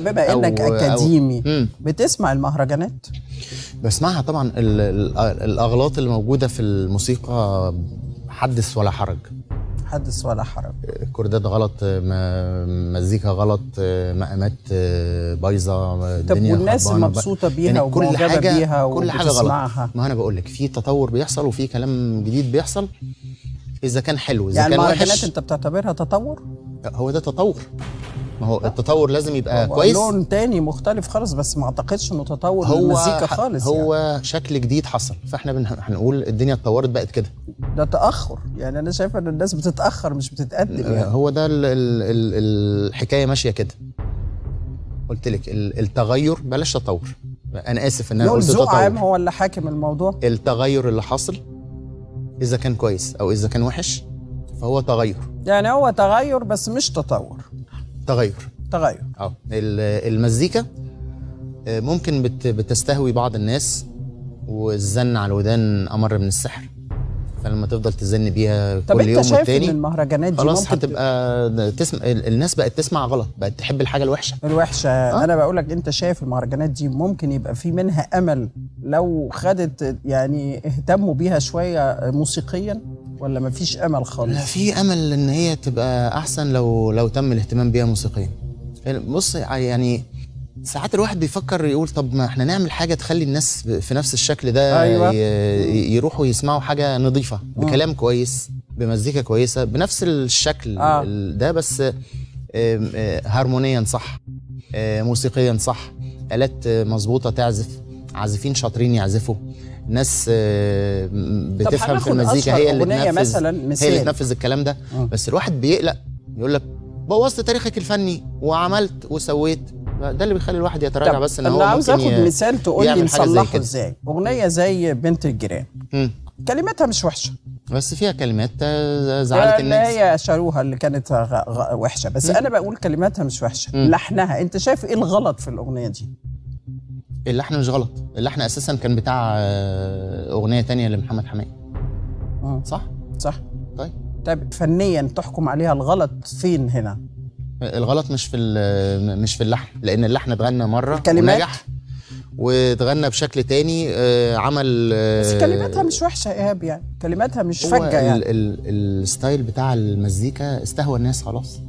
بما انك اكاديمي بتسمع المهرجانات؟ بسمعها طبعا. الاغلاط اللي موجوده في الموسيقى حدث ولا حرج. حدث ولا حرج. كوردات غلط، مزيكا غلط، مقامات بايظه. طب والناس مبسوطه بيها يعني ومعجبه بيها وبتسمعها؟ ما انا بقول لك في تطور بيحصل وفي كلام جديد بيحصل. اذا كان حلو اذا يعني كان وحش. المهرجانات انت بتعتبرها تطور؟ هو ده تطور. ما هو التطور لازم يبقى كويس، لون تاني مختلف خالص، بس ما اعتقدش انه تطور للمزيكا خالص. هو يعني شكل جديد حصل، فاحنا هنقول الدنيا اتطورت بقت كده. ده تاخر يعني، انا شايفه ان الناس بتتاخر مش بتتقدم. يعني هو ده الحكايه ماشيه كده. قلت لك التغير بلاش تطور. انا اسف ان انا قلت تطور. ذوق عام هو اللي حاكم الموضوع. التغير اللي حصل اذا كان كويس او اذا كان وحش فهو تغير. يعني هو تغير بس مش تطور. تغير المزيكا ممكن بتستهوي بعض الناس، والزن على الودان امر من السحر، فلما تفضل تزن بيها كل يوم والتاني. طب انت شايف ان المهرجانات دي خلاص هتبقى الناس بقت تسمع غلط، بقت تحب الحاجه الوحشه. انا بقول لك انت شايف المهرجانات دي ممكن يبقى في منها امل لو خدت يعني اهتموا بيها شويه موسيقيا، ولا مفيش امل خالص؟ في امل ان هي تبقى احسن لو تم الاهتمام بيها موسيقيا. بص يعني ساعات الواحد بيفكر يقول طب ما احنا نعمل حاجه تخلي الناس في نفس الشكل ده. أيوة. يروحوا يسمعوا حاجه نظيفه بكلام كويس، بمزيكا كويسه، بنفس الشكل ده، بس هارمونيا صح، موسيقيا صح، آلات مظبوطه تعزف، عازفين شاطرين يعزفوا، ناس بتفهم في المزيكا هي اللي تنفذ الكلام ده. بس الواحد بيقلق، يقول لك بوظت تاريخك الفني وعملت وسويت. ده اللي بيخلي الواحد يتراجع. بس ان هو انا عاوز اخد مثال تقول لي نصلحه ازاي. اغنيه زي بنت الجيران كلماتها مش وحشه، بس فيها كلمات زعلت الناس. هي شاروها اللي كانت وحشه، بس انا بقول كلماتها مش وحشه، لحنها. انت شايف ايه الغلط في الاغنيه دي؟ اللحن مش غلط، اللحن اساسا كان بتاع اغنيه تانية لمحمد حماقي. صح. طيب فنيا تحكم عليها الغلط فين هنا؟ الغلط مش في اللحن، لان اللحن اتغنى مره ونجح، واتغنى بشكل تاني عمل. بس كلماتها مش وحشه يا ايهاب، يعني كلماتها مش فجه. يعني الستايل بتاع المزيكا استهوى الناس خلاص.